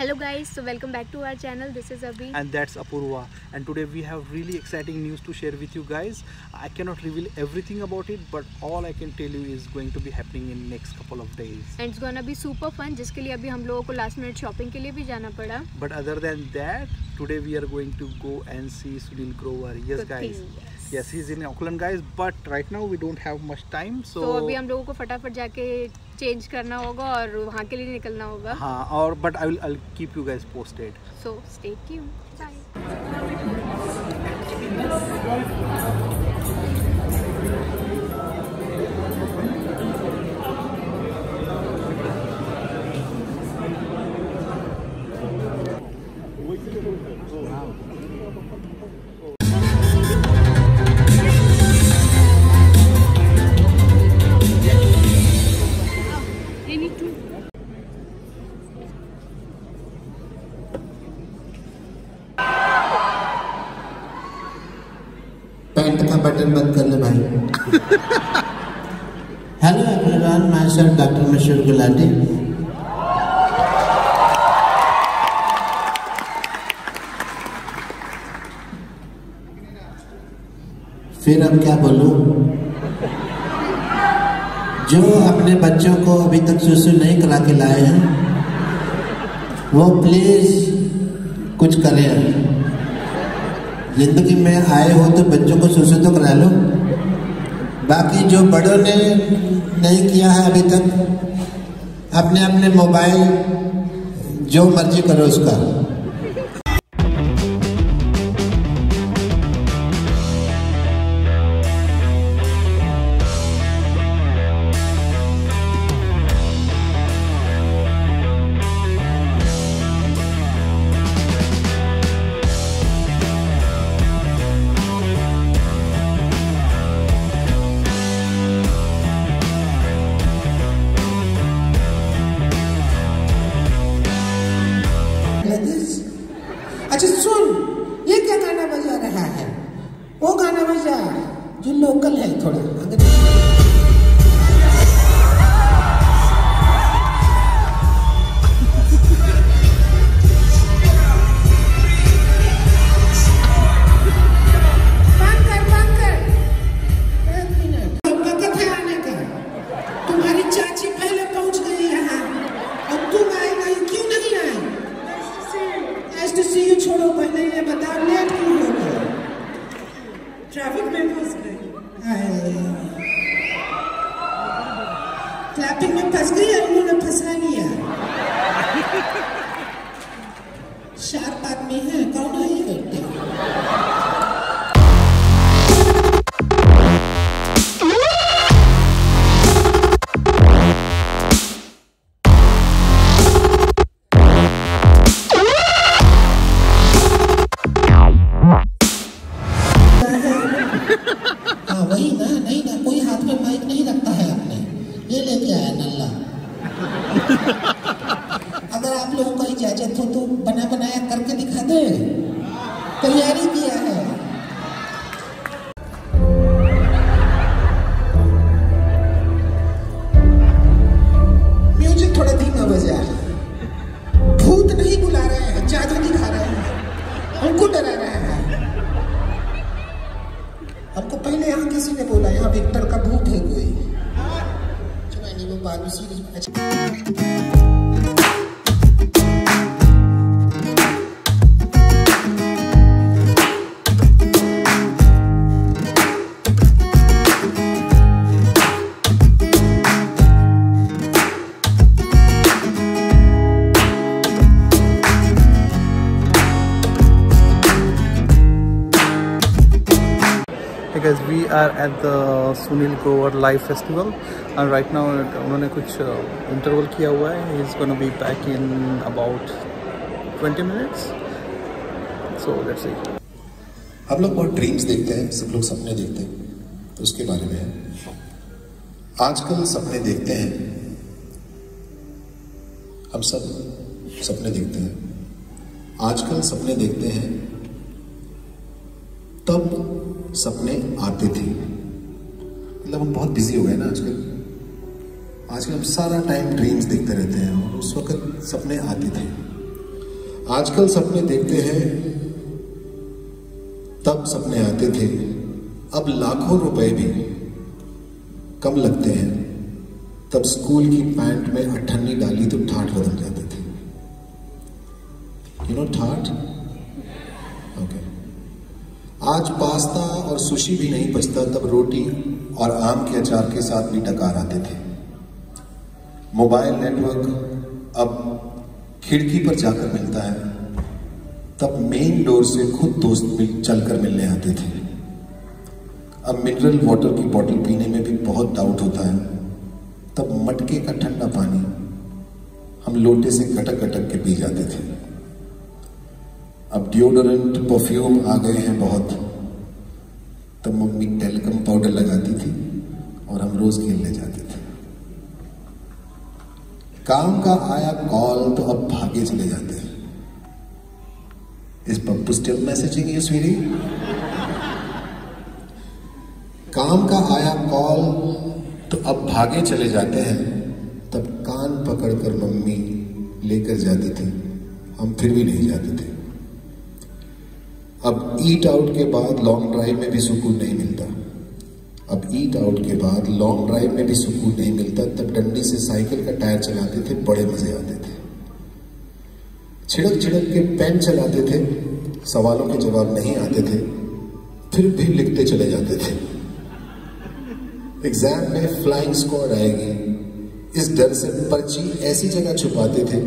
Hello guys, so welcome back to our channel. This is Abhi and that's Apurva, and today we have really exciting news to share with you guys. I cannot reveal everything about it, but all I can tell you is going to be happening in next couple of days and it's gonna be super fun, जिसके लिए अभी हम लोगों को last minute shopping के लिए भी जाना पड़ा. But other than that, today we are going to go and see Sunil Grover. Yes guys, yes, he's in Auckland guys, but right now we don't have much time, so अभी हम लोगों को फटाफट जाके change करना होगा और वहाँ के लिए निकलना होगा. हाँ, और but I'll keep you guys posted. So stay tuned. Bye. Button बंद कर ले भाई. Hello everyone, myself doctor Mashoor Gulati. फिर अब क्या बोलूं? जो अपने बच्चों को अभी तक सुसु नहीं करा के लाए हैं वो प्लीज कुछ करें. जिंदगी में आए हो तो बच्चों को सुसु तो करा लो. बाकी जो बड़ों ने नहीं किया है अभी तक, अपने अपने मोबाइल जो मर्जी करो उसका. अच्छा सुन, ये क्या गाना बजा रहा है? वो गाना बजा जो लोकल है थोड़ा. बंद कर एक मिनट. वक्त है आने का. तुम्हारी चाची पहले पहुंच गई यहाँ और तुम आई नहीं. क्यों नहीं आई? STCU छोड़ो, पहले ये बता लेट क्यों हो गया? ट्रैफिक में फंस गए. ट्रैफिक में फंस गई और उन्होंने फंसा लिया. शार्प आदमी है, कौन है ये बेटे? अगर आप लोगों को इजाजत हो तो बना बनाया करके दिखा दे, तैयारी किया है. म्यूजिक थोड़ा धीमा बजा. भूत नहीं बुला रहे हैं, जादू दिखा रहे हैं, उनको डरा रहे हैं. हमको पहले यहाँ किसी ने बोला यहाँ विक्टर का भूत है कोई. वो बाद में अच्छा. Guys, we are at the Sunil Grover Live Festival and right now उन्होंने कुछ interval किया हुआ है. He's going to be back in about 20 minutes, so let's see. हम लोग बहुत dreams देखते हैं, सब लोग सपने देखते हैं, उसके बारे में है. आजकल सपने देखते हैं हम सब, सपने देखते हैं आजकल. सपने देखते हैं तब सपने आते थे. मतलब हम बहुत बिजी हो गए ना आजकल हम सारा टाइम ड्रीम्स देखते रहते हैं और उस वक्त सपने आते थे. आजकल सपने देखते हैं, तब सपने आते थे, अब लाखों रुपए भी कम लगते हैं। तब स्कूल की पैंट में अठन्नी डाली तो ठाठ बदल जाते थे। You know ठाठ? Okay. आज पास्ता और सुशी भी नहीं बचता, तब रोटी और आम के अचार के साथ भी टकार आते थे। मोबाइल नेटवर्क अब खिड़की पर जाकर मिलता है, तब मेन डोर से खुद दोस्त चलकर मिलने आते थे। अब मिनरल वाटर की बोतल पीने में भी बहुत डाउट होता है, तब मटके का ठंडा पानी हम लोटे से गटक गटक के पी जाते थे। अब डिओडोरेंट परफ्यूम आ गए हैं बहुत, तब मम्मी टेलकम पाउडर लगाती थी और हम रोज खेलने जाते थे। काम का आया कॉल तो अब भागे चले जाते हैं। Is Pappu still messaging you, sweetie? काम का आया कॉल तो अब भागे चले जाते हैं, तब कान पकड़कर मम्मी लेकर जाती थी, हम फिर भी नहीं जाते थे। अब ईट आउट के बाद लॉन्ग ड्राइव में भी सुकून नहीं मिलता, तब डंडी से साइकिल का टायर चलाते थे, बड़े मजे आते थे। छिड़क छिड़क के पेन चलाते थे, सवालों के जवाब नहीं आते थे, फिर भी लिखते चले जाते थे। एग्जाम में फ्लाइंग स्कोर आएगी इस डर से पर्ची ऐसी जगह छुपाते थे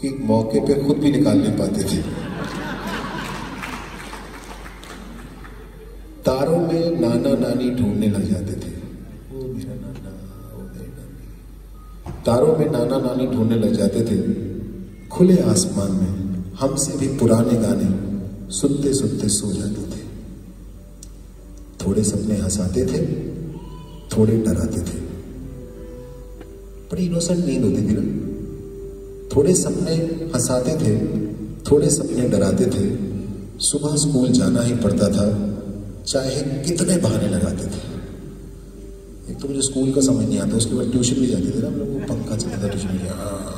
कि मौके पे खुद भी निकाल नहीं पाते थे। तारों में नाना नानी ढूंढने लग जाते थे, ओ मेरा नाना, ओ मेरी नानी। खुले आसमान में हमसे भी पुराने गाने सुनते सुनते सो जाते थे। थोड़े सपने हंसाते थे, थोड़े डराते थे, बड़ी इनोसेंट नींद होती थी ना। थोड़े सपने हंसाते थे, थोड़े सपने डराते थे। सुबह स्कूल जाना ही पड़ता था, चाहे कितने बहाने लगाते थे। एक तो मुझे स्कूल का समझ नहीं आता, उसके बाद ट्यूशन भी जाते थे ना हम लोग, वो पंखा चलता था ट्यूशन में,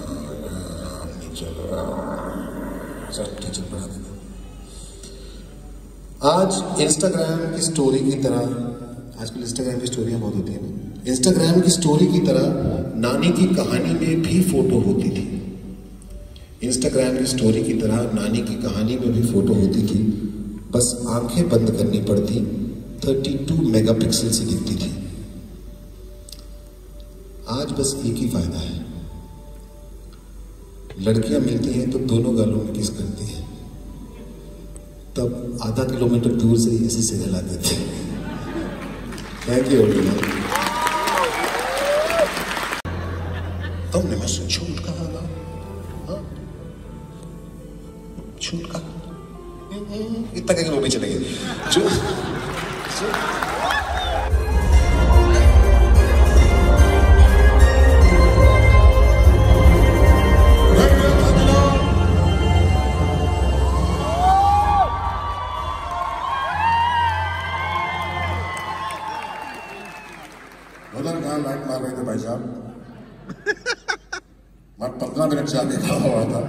टीचर पढ़ा देते। आज इंस्टाग्राम की स्टोरी की तरह, आजकल इंस्टाग्राम की स्टोरियाँ बहुत होती हैं, इंस्टाग्राम की स्टोरी की तरह नानी की कहानी में भी फोटो होती थी। बस आंखें बंद करनी पड़ती, 32 मेगापिक्सल से दिखती थी। आज बस एक ही फायदा है, लड़कियां मिलती हैं तो दोनों गालों में किस करती हैं, तब आधा किलोमीटर दूर से ही ऐसे सिर हिलाते थे। Thank you. तुमने मुझसे झूठ कहा ना, झूठ कहा, इतना कहकर वो भी चले गए। भाई साहब मैं 15 मिनट से आगे खड़ा हुआ था।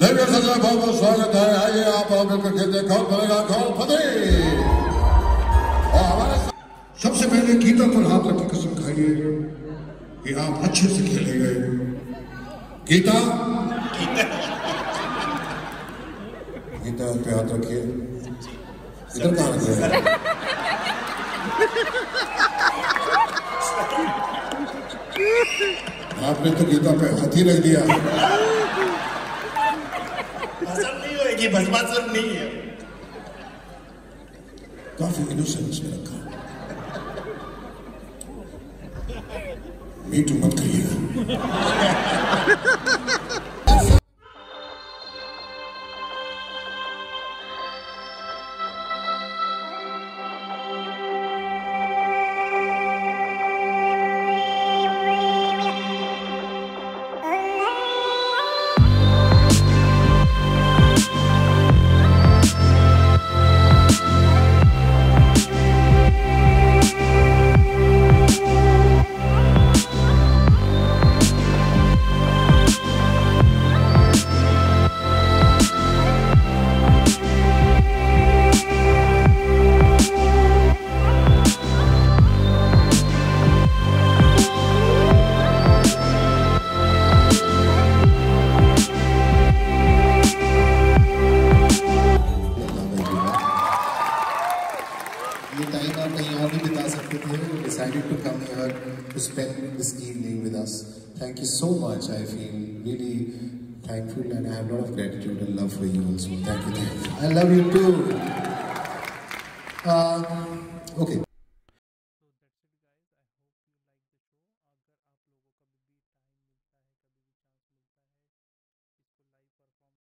बहुत बहुत स्वागत है, आइए आप हमारे सबसे पहले गीता पर हाथ रख के कसम खाइए कि आप अच्छे से खेले गए। गीता गीता पे हाथ रखिए, इधर कहाँ रखिए, आपने तो गीता पे हाथ ही रख दिया। नहीं होगी, बस बात नहीं है। काफी इनोसेंस में रखा। मीटू मत करिएगा। with you who decided to come here to spend this evening with us. Thank you so much. I feel really thankful and I have a lot of gratitude and love for you also. Thank you. I love you too. Okay.